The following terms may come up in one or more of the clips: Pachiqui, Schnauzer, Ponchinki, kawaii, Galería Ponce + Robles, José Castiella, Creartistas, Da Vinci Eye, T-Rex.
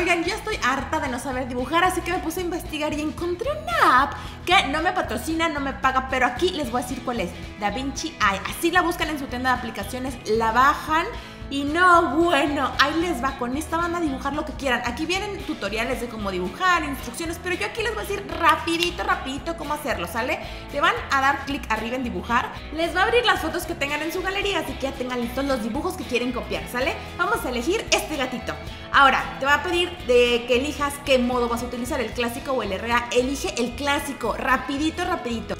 Oigan, yo estoy harta de no saber dibujar, así que me puse a investigar y encontré una app que no me patrocina, no me paga, pero aquí les voy a decir cuál es. Da Vinci Eye. Así la buscan en su tienda de aplicaciones, la bajan. Y no, bueno, ahí les va, con esta van a dibujar lo que quieran. Aquí vienen tutoriales de cómo dibujar, instrucciones, pero yo aquí les voy a decir rapidito cómo hacerlo, ¿sale? Le van a dar clic arriba en dibujar, les va a abrir las fotos que tengan en su galería, así que ya tengan listos los dibujos que quieren copiar, ¿sale? Vamos a elegir este gatito. Ahora, te va a pedir de que elijas qué modo vas a utilizar, el clásico o el RA. Elige el clásico, rapidito.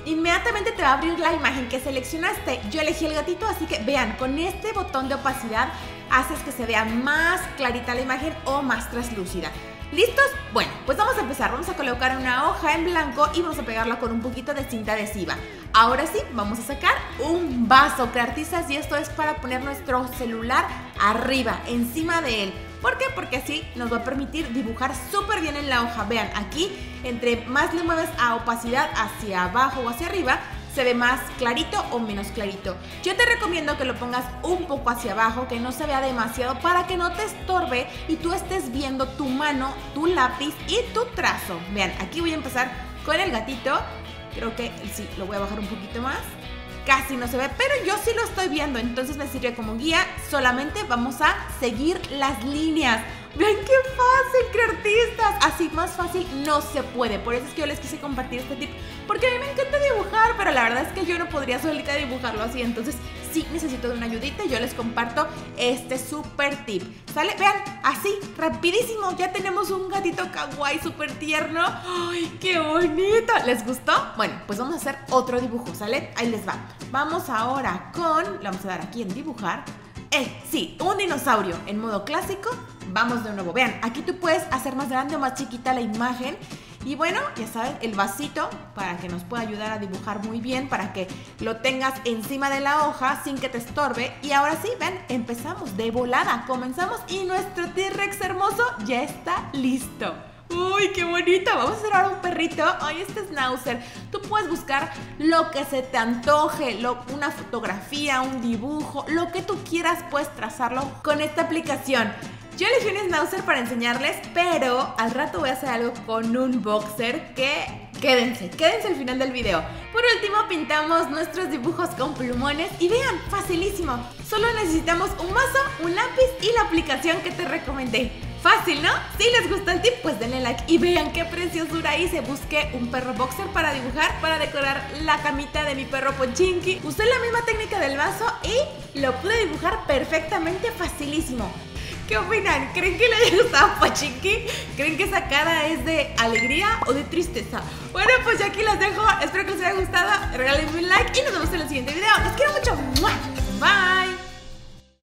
Inmediatamente te va a abrir la imagen que seleccionaste. Yo elegí el gatito, así que vean, con este botón de opacidad haces que se vea más clarita la imagen o más translúcida. ¿Listos? Bueno, pues vamos a empezar. Vamos a colocar una hoja en blanco y vamos a pegarla con un poquito de cinta adhesiva. Ahora sí, vamos a sacar un vaso, creartistas, y esto es para poner nuestro celular arriba, encima de él. ¿Por qué? Porque así nos va a permitir dibujar súper bien en la hoja. Vean, aquí, entre más le mueves a opacidad hacia abajo o hacia arriba, se ve más clarito o menos clarito. Yo te recomiendo que lo pongas un poco hacia abajo, que no se vea demasiado, para que no te estorbe y tú estés viendo tu mano, tu lápiz y tu trazo. Vean, aquí voy a empezar con el gatito. Creo que sí, lo voy a bajar un poquito más. Casi no se ve, pero yo sí lo estoy viendo, entonces me sirve como guía. Solamente vamos a seguir las líneas. ¡Vean qué fácil, creartistas! Así más fácil no se puede. Por eso es que yo les quise compartir este tip, porque a mí me encanta dibujar, pero la verdad es que yo no podría solita dibujarlo así. Entonces sí necesito de una ayudita y yo les comparto este súper tip, ¿sale? Vean, así, rapidísimo, ya tenemos un gatito kawaii súper tierno. ¡Ay, qué bonito! ¿Les gustó? Bueno, pues vamos a hacer otro dibujo, ¿sale? Ahí les va. Vamos ahora con... le vamos a dar aquí en dibujar. Sí, un dinosaurio en modo clásico. Vamos de nuevo. Vean, aquí tú puedes hacer más grande o más chiquita la imagen. Y bueno, ya saben, el vasito para que nos pueda ayudar a dibujar muy bien, para que lo tengas encima de la hoja sin que te estorbe. Y ahora sí, ven, empezamos de volada. Comenzamos y nuestro T-Rex hermoso ya está listo. ¡Uy, qué bonito! Vamos a hacer ahora un perrito. ¡Ay, este Schnauzer! Tú puedes buscar lo que se te antoje, una fotografía, un dibujo, lo que tú quieras, puedes trazarlo con esta aplicación. Yo elegí un Schnauzer para enseñarles, pero al rato voy a hacer algo con un boxer que... Quédense al final del video. Por último, pintamos nuestros dibujos con plumones y vean, facilísimo. Solo necesitamos un mazo, un lápiz y la aplicación que te recomendé. Fácil, ¿no? Si les gustó el tip, pues denle like y vean qué preciosura hice. Busqué un perro boxer para dibujar, para decorar la camita de mi perro Ponchinki. Usé la misma técnica del mazo y lo pude dibujar perfectamente, facilísimo. ¿Qué opinan? ¿Creen que le haya gustado Pachiqui? ¿Creen que esa cara es de alegría o de tristeza? Bueno, pues yo aquí las dejo. Espero que les haya gustado. Regálenme un like y nos vemos en el siguiente video. Los quiero mucho. ¡Mua! Bye.